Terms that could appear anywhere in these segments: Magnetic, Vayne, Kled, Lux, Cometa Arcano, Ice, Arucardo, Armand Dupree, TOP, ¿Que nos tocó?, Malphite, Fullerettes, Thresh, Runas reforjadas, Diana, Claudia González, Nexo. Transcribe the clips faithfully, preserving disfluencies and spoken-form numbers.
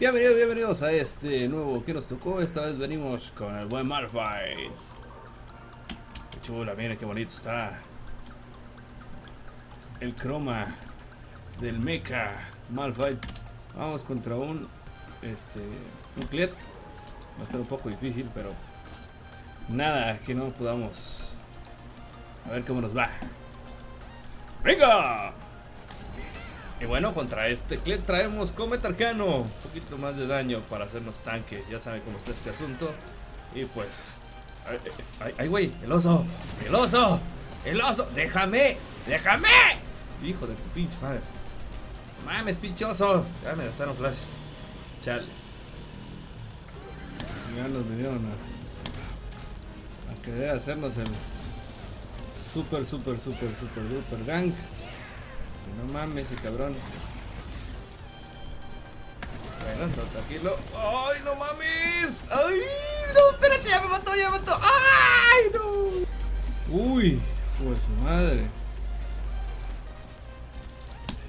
Bienvenidos, bienvenidos a este nuevo que nos tocó. Esta vez venimos con el buen Malphite. Qué chula, mira qué bonito está. El croma del mecha Malphite. Vamos contra un Este, un Kled. Va a estar un poco difícil, pero nada, que no podamos. A ver cómo nos va. ¡Venga! Y bueno, contra este Kled traemos Cometa Arcano. Un poquito más de daño para hacernos tanque. Ya saben cómo está este asunto. Y pues... ¡Ay, güey! ¡El oso! ¡El oso! ¡El oso! ¡Déjame! ¡Déjame! Hijo de tu pinche madre. ¡Mames, pinche oso! Ya me gastaron flash. Chale. Ya nos vinieron a... a querer hacernos el... Super, super, super, super, super gang. No mames, ese cabrón. Bueno, tranquilo. ¡Ay, no mames! ¡Ay! ¡No, espérate! ¡Ya me mató, ya me mató! ¡Ay, no! ¡Uy! Pues madre.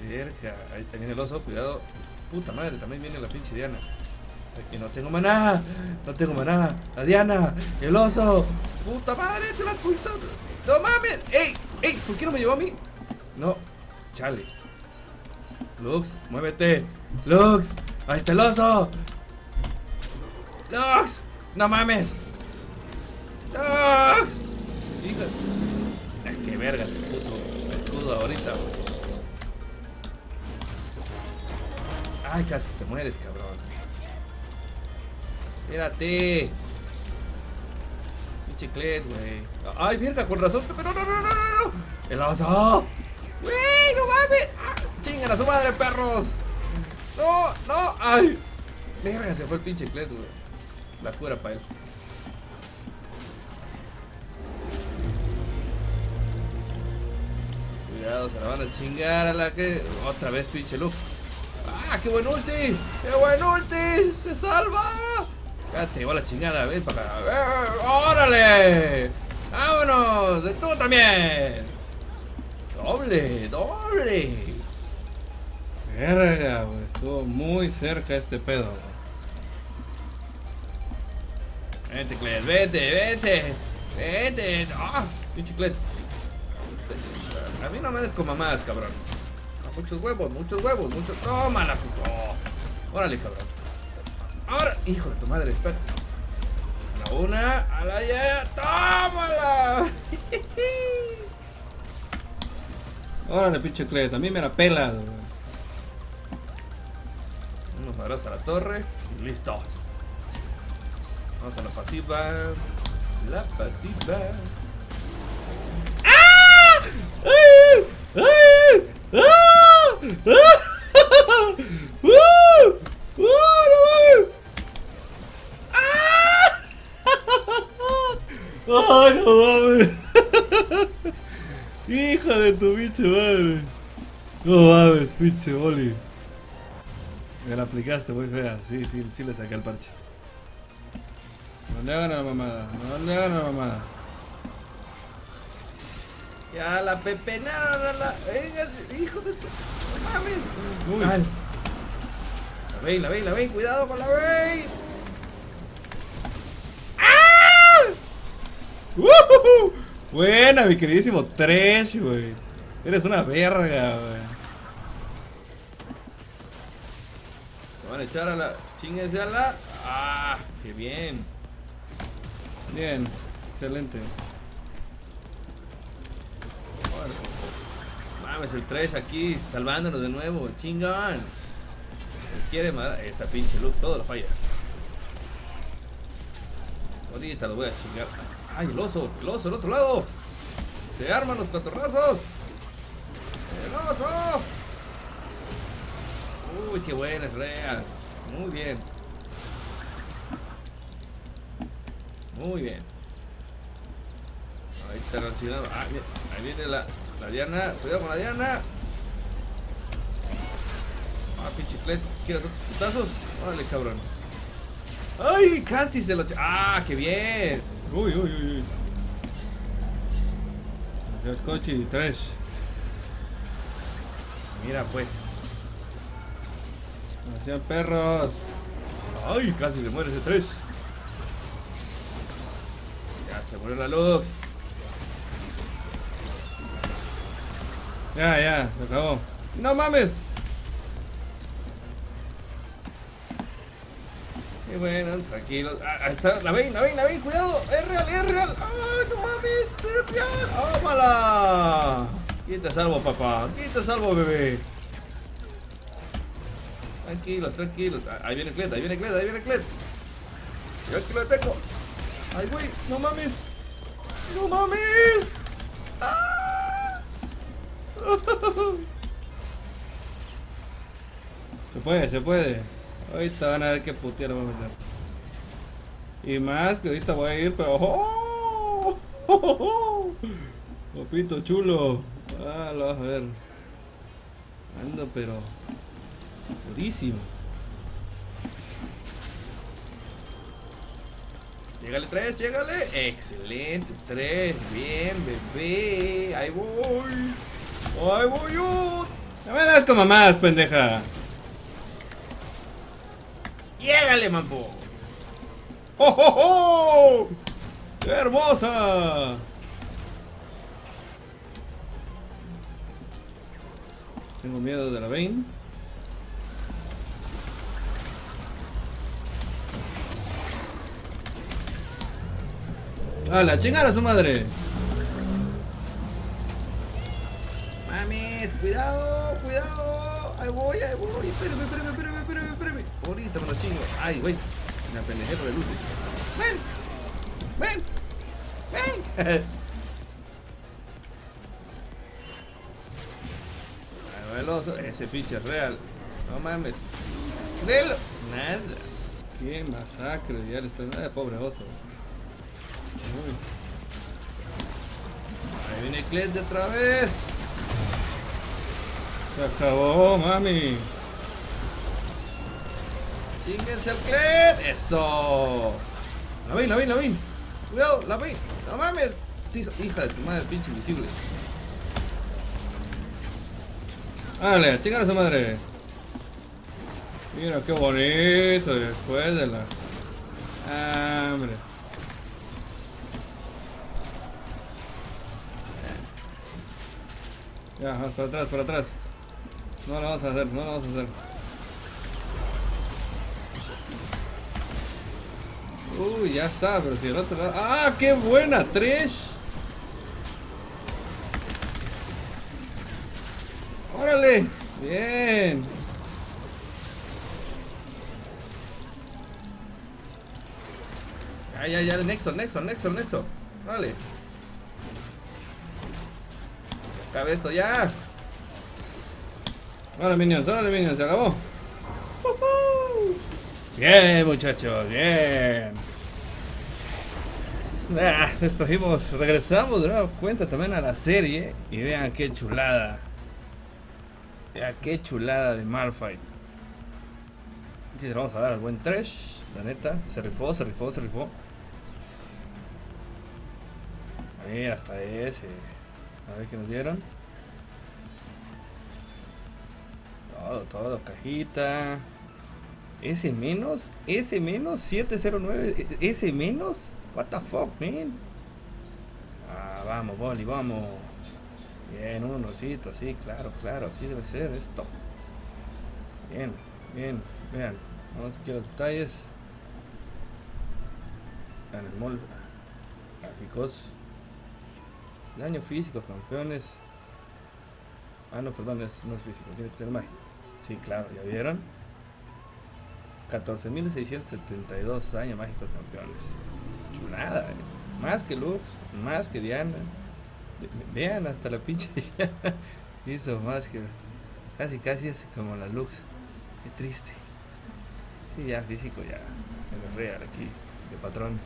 Cerca. Ahí también el oso, cuidado. Puta madre, también viene la pinche Diana. Aquí no tengo maná. No tengo maná. La Diana. El oso. Puta madre, te la puta. ¡No mames! ¡Ey! ¡Ey! ¿Por qué no me llevó a mí? No. Chale. Lux, muévete. Lux, ahí está el oso. Lux, no mames. Lux, hija. Que verga, te puto escudo ahorita. Ay, casi te mueres, cabrón. Espérate. Pinche Kled, güey. Ay, verga, con razón. Pero no, no, no, no, no. El oso. ¡Wey! ¡No mames! ¡Ah! ¡Chingan a su madre, perros! ¡No! ¡No! ¡Ay! Verga, se fue el pinche Kled, güey. La cura para él. Cuidado, se la van a chingar a la que... Otra vez, pinche Lux. ¡Ah! ¡Qué buen ulti! ¡Qué buen ulti! ¡Se salva! Cállate, igual la chingada. ¡Ven para acá! ¡Órale! ¡Vámonos! ¡Tú también! Doble, doble. Verga, güey. Estuvo muy cerca este pedo, güey. Vete, Kled, vete, vete. Vete. ¡Ah! Pinche Kled. A mí no me des con mamadas, cabrón. A muchos huevos, muchos huevos, muchos. ¡Tómala, puto! Órale, cabrón. Ahora, hijo de tu madre, espera. A la una, a la ya. ¡Tómala! Órale, pinche Kled, a mí me la pelas. Unos madrazos a la torre y listo. Vamos a la pasiva. La pasiva. ¡Ah! ¡Ay! ¡Ay! ¡Ah! ¡Ah! ¡Uh! ¡Uh! ¡No mames! ¡Ah! ¡Ay, no mames! ¡Hija de tu pinche madre! No mames, pinche boli. Me la aplicaste muy fea. Sí, sí, sí le saqué el parche. No le hagan a la mamada. No le hagan a la mamada. Ya la pepenaron a la... Venga, hijo de tu... ¡No mames! Uy. Ay. La Vayne, la Vayne, la Vayne. ¡Cuidado con la Vayne! ¡Ah! ¡Woohoo! Buena, mi queridísimo Thresh, güey. Eres una verga, güey. Se van a echar a la... Chínguese a la... ¡Ah! ¡Qué bien! Bien, excelente. Mames, el Thresh aquí salvándonos de nuevo. ¡Chingón! Quiere madre... Esa pinche Lux, todo lo falla. Ahorita lo voy a chingar. ¡Ay, el oso! ¡El oso del otro lado! ¡Se arman los catorrazos! ¡El oso! ¡Uy, qué buena es real! Muy bien. Muy bien. Ahí está la... Ah, ahí viene la, la Diana. Cuidado con la Diana. Ah, pinche Kled. ¿Quieres otros putazos? Órale, cabrón. ¡Ay! Casi se lo... ¡Ah, qué bien! Uy, uy, uy, uy. Dios, coche y Thresh. Mira, pues. Hacían perros. ¡Ay! Casi se muere ese Thresh. Ya, se murió la Lux. Ya, ya, se acabó. ¡No mames! Y bueno, tranquilos. Ah, ahí está, la Vayne, la Vayne, la Vayne, cuidado. Es real, es real. ¡Ah, no mames! ¡Es real! ¡Ámala! ¿Quién te salvo, papá? ¿Quién te salvo, bebé? Tranquilos, tranquilos. Ahí viene Kled, ahí viene Kled, ahí viene Kled. Yo es que lo detengo. Ay, güey, no mames. No mames. ¡Ah! Se puede, se puede. Ahorita van a ver qué putea lo voy a meter. Y más que ahorita voy a ir, pero ¡oh! ¡Oh, oh, oh! Copito chulo. Ah, lo vas a ver. Ando, pero durísimo. Llegale tres, llegale. Excelente, tres. Bien, bebé. Ahí voy. Ahí voy yo. No me das con mamás, pendeja. Llegale, mambo. ¡Oh, oh, oh! ¡Qué hermosa! Tengo miedo de la Vayne. ¡A la chingada a su madre! ¡Mames! ¡Cuidado! ¡Cuidado! ¡Ahí voy! ¡Ahí voy! ¡Espérame! ¡Espérame! ¡Espérame! ¡Espérame! ¡Espérame! ¡Ahorita me lo chingo! ¡Ay, güey! ¡Me apendejé de luces! ¡Ven! ¡Ven! ¡Ven! ¡Ay, veloso! ¡Ese pinche es real! ¡No mames! ¡Velo! ¡Nada! ¡Qué masacre! ¡Ya le están! ¡Ay, pobre oso! Uy. Ahí viene Kled de otra vez. Se acabó, mami. Chinguense al Kled. Eso. La Vayne, la Vayne, la Vayne. Cuidado, la Vayne. No mames. Sí, hija de tu madre, pinche invisible. Dale, chingada a su madre. Mira qué bonito. Después de la hambre. Ah, ya, para atrás, para atrás. No lo vamos a hacer, no lo vamos a hacer. Uy, ya está, pero si el otro lado... ¡Ah, qué buena, Thresh! ¡Órale! ¡Bien! Ya, ya, ya, el Nexo, Nexo, Nexo, Nexo. Vale. Cabe esto ya. Ahora minions, ahora minions, se acabó. Uh-huh. Bien, muchachos, bien. Ah, estojimos, regresamos de nueva cuenta también a la serie. Y vean qué chulada. Vean qué chulada de Malphite. Aquí se lo vamos a dar al buen Thresh. La neta, se rifó, se rifó, se rifó. Ahí hasta ese. A ver qué nos dieron. Todo, todo, cajita. Ese menos, ese menos, siete cero nueve, ese menos. What the fuck, man. Ah, vamos, Boli, vamos. Bien, un rosito, sí, claro, claro, así debe ser esto. Bien, bien, vean. Vamos aquí a los detalles. En el molde. Gráficos. Daño físico, campeones. Ah, no, perdón, es, no es físico, tiene que ser mágico. Sí, claro, ya vieron. catorce mil seiscientos setenta y dos daño mágico, campeones. Chulada, eh. Más que Lux, más que Diana. Vean, hasta la pinche Diana hizo más que... Casi, casi es como la Lux. Qué triste. Sí, ya, físico, ya. En el real aquí, de patrón.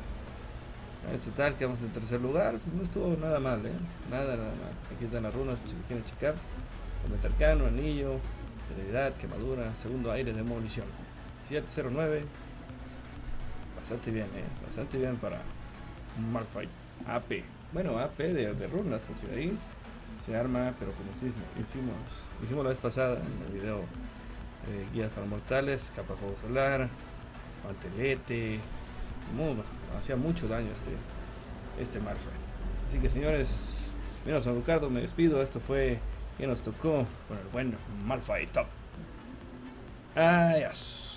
En total quedamos en tercer lugar, no estuvo nada mal, ¿eh? Nada, nada, nada. Aquí están las runas, si quieren checar. Cometa Arcano, anillo, celeridad, quemadura, segundo aire, demolición. siete cero nueve. Bastante bien, ¿eh? Bastante bien para Malphite. A P. Bueno, A P de, de runas, porque de ahí se arma, pero como hicimos, hicimos la vez pasada en el video eh, guías para mortales, capa de fuego solar, Patelete. Muy, hacía mucho daño este, este Malphite. Así que, señores, menos a Ricardo, me despido. Esto fue que nos tocó con el buen Malphite Top. Adiós.